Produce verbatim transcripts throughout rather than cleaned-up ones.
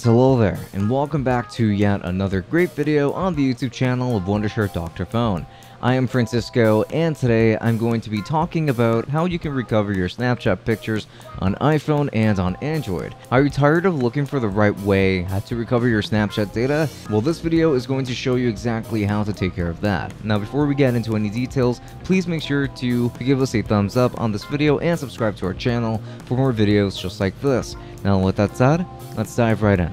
friends, hello there, and welcome back to yet another great video on the YouTube channel of Wondershare Doctor Fone. I am Francisco, and today I'm going to be talking about how you can recover your Snapchat pictures on iPhone and on Android. Are you tired of looking for the right way how to recover your Snapchat data? Well, this video is going to show you exactly how to take care of that. Now, before we get into any details, please make sure to give us a thumbs up on this video and subscribe to our channel for more videos just like this. Now, with that said, let's dive right in.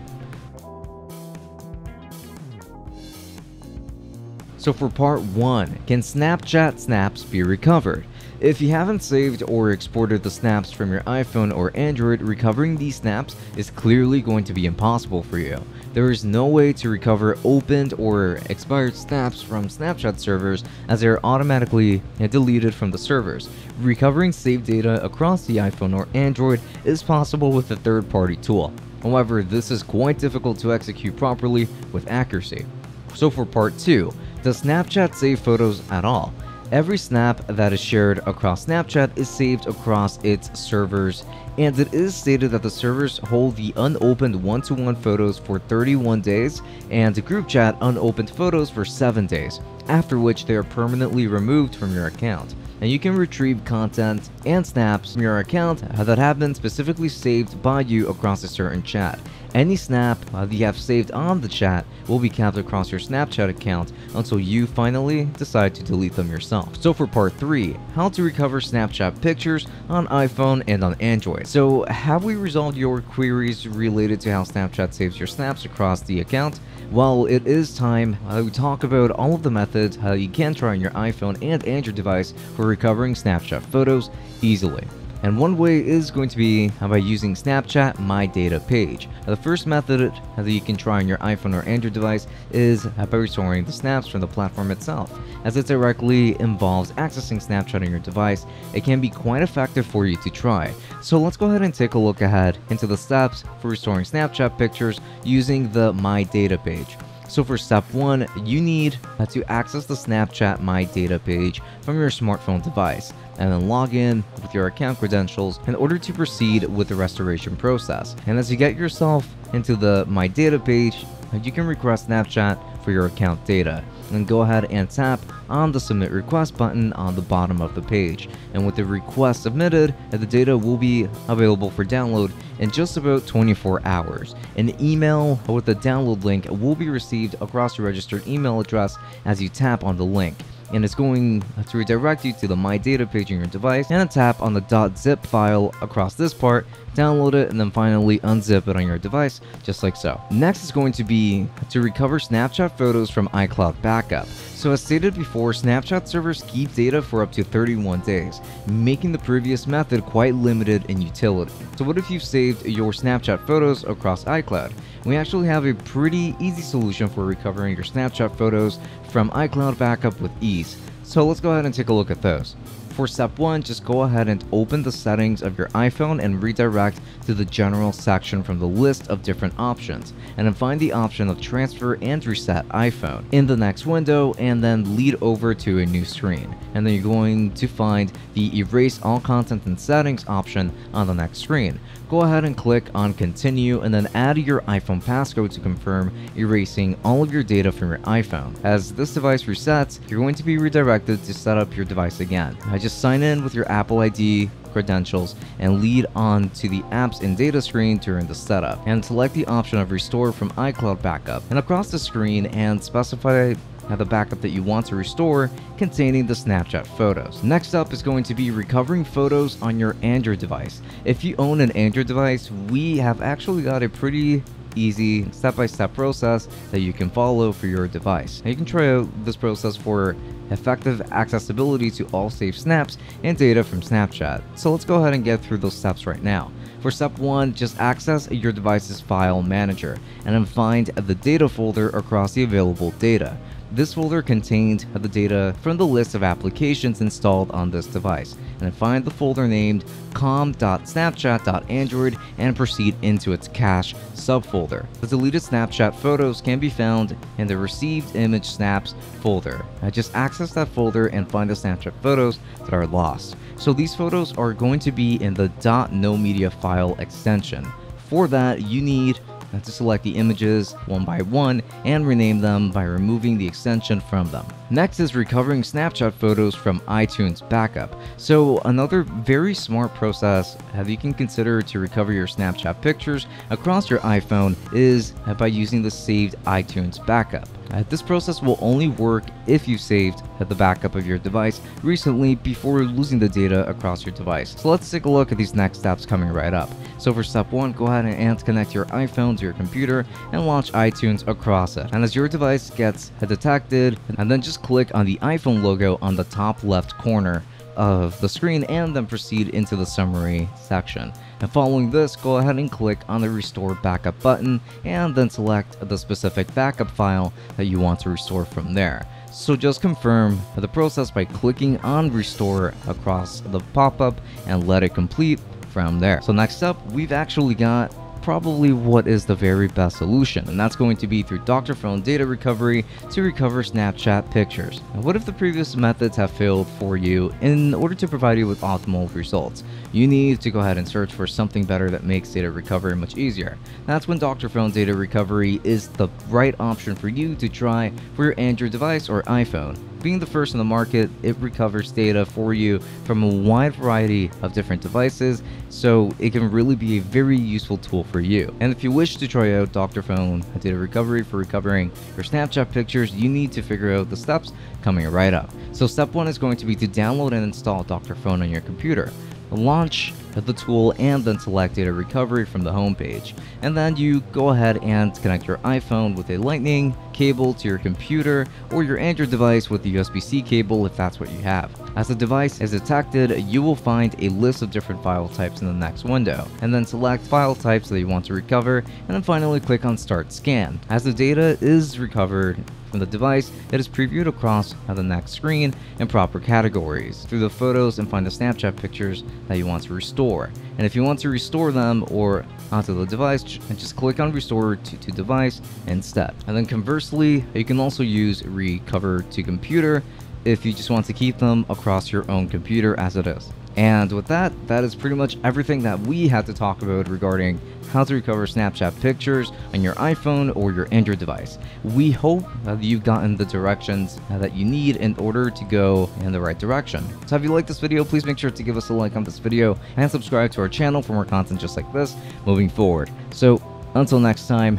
So for part one, can Snapchat snaps be recovered? If you haven't saved or exported the snaps from your iPhone or Android, recovering these snaps is clearly going to be impossible for you. There is no way to recover opened or expired snaps from Snapchat servers, as they are automatically deleted from the servers. Recovering saved data across the iPhone or Android is possible with a third-party tool. However, this is quite difficult to execute properly with accuracy. So for part two, does Snapchat save photos at all? Every snap that is shared across Snapchat is saved across its servers, and it is stated that the servers hold the unopened one-to-one photos for thirty-one days and the group chat unopened photos for seven days, after which they are permanently removed from your account. And you can retrieve content and snaps from your account that have been specifically saved by you across a certain chat. Any snap that you have saved on the chat will be kept across your Snapchat account until you finally decide to delete them yourself. So for part three, how to recover Snapchat pictures on iPhone and on Android. So have we resolved your queries related to how Snapchat saves your snaps across the account? Well, it is time to talk about all of the methods how you can try on your iPhone and Android device for recovering Snapchat photos easily. And one way is going to be by using Snapchat My Data page. Now, the first method that you can try on your iPhone or Android device is by restoring the snaps from the platform itself. As it directly involves accessing Snapchat on your device, it can be quite effective for you to try. So let's go ahead and take a look ahead into the steps for restoring Snapchat pictures using the My Data page. So for step one, you need to access the Snapchat My Data page from your smartphone device, and then log in with your account credentials in order to proceed with the restoration process. And as you get yourself into the My Data page, you can request Snapchat for your account data. Then go ahead and tap on the Submit Request button on the bottom of the page. And with the request submitted, the data will be available for download in just about twenty-four hours. An email with the download link will be received across your registered email address as you tap on the link. And it's going to redirect you to the My Data page on your device, and then tap on the .zip file across this part, download it, and then finally unzip it on your device, just like so. Next is going to be to recover Snapchat photos from iCloud backup. So as stated before, Snapchat servers keep data for up to thirty-one days, making the previous method quite limited in utility. So what if you've saved your Snapchat photos across iCloud? We actually have a pretty easy solution for recovering your Snapchat photos from iCloud backup with ease. So let's go ahead and take a look at those. For step one, just go ahead and open the settings of your iPhone and redirect to the general section from the list of different options, and then find the option of transfer and reset iPhone in the next window, and then lead over to a new screen. And then you're going to find the erase all content and settings option on the next screen. Go ahead and click on continue, and then add your iPhone passcode to confirm erasing all of your data from your iPhone. As this device resets, you're going to be redirected to set up your device again. I just sign in with your Apple I D credentials and lead on to the apps and data screen during the setup, and select the option of restore from iCloud backup, and across the screen and specify the backup that you want to restore containing the Snapchat photos. Next up is going to be recovering photos on your Android device. If you own an Android device, we have actually got a pretty easy step-by-step process that you can follow for your device. Now, you can try out this process for effective accessibility to all saved snaps and data from Snapchat. So let's go ahead and get through those steps right now. For step one, just access your device's file manager and then find the data folder across the available data. This folder contained the data from the list of applications installed on this device, and find the folder named com.snapchat.android and proceed into its cache subfolder. The deleted Snapchat photos can be found in the received image snaps folder. Now just access that folder and find the Snapchat photos that are lost. So these photos are going to be in the .nomedia file extension. For that, you need and to select the images one by one and rename them by removing the extension from them. Next is recovering Snapchat photos from iTunes backup. So another very smart process that you can consider to recover your Snapchat pictures across your iPhone is by using the saved iTunes backup. Uh, this process will only work if you saved the backup of your device recently before losing the data across your device. So let's take a look at these next steps coming right up. So for step one, go ahead and connect your iPhone to your computer and launch iTunes across it. And as your device gets detected, and then just click on the iPhone logo on the top left corner of the screen and then proceed into the summary section. And following this, go ahead and click on the restore backup button and then select the specific backup file that you want to restore from there. So just confirm the process by clicking on restore across the pop-up and let it complete from there. So next up, we've actually got probably what is the very best solution, and that's going to be through Doctor Phone data recovery to recover Snapchat pictures. Now, what if the previous methods have failed for you? In order to provide you with optimal results, you need to go ahead and search for something better that makes data recovery much easier. That's when Doctor Phone data recovery is the right option for you to try for your Android device or iPhone. Being the first in the market, it recovers data for you from a wide variety of different devices, so it can really be a very useful tool for you. And if you wish to try out Doctor Phone data recovery for recovering your Snapchat pictures, you need to figure out the steps coming right up. So step one is going to be to download and install Doctor Phone on your computer. Launch the tool and then select data recovery from the home page, and then you go ahead and connect your iPhone with a lightning cable to your computer or your Android device with the U S B C cable if that's what you have. As the device is detected, you will find a list of different file types in the next window, and then select file types that you want to recover, and then finally click on start scan. As the data is recovered from the device, it is previewed across the next screen in proper categories through the photos, and find the Snapchat pictures that you want to restore. And if you want to restore them or onto the device, just click on restore to, to device instead. And then conversely, you can also use recover to computer if you just want to keep them across your own computer as it is. And with that, that is pretty much everything that we had to talk about regarding how to recover Snapchat pictures on your iPhone or your Android device. We hope that you've gotten the directions that you need in order to go in the right direction. So if you liked this video, please make sure to give us a like on this video and subscribe to our channel for more content just like this moving forward. So until next time,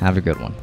have a good one.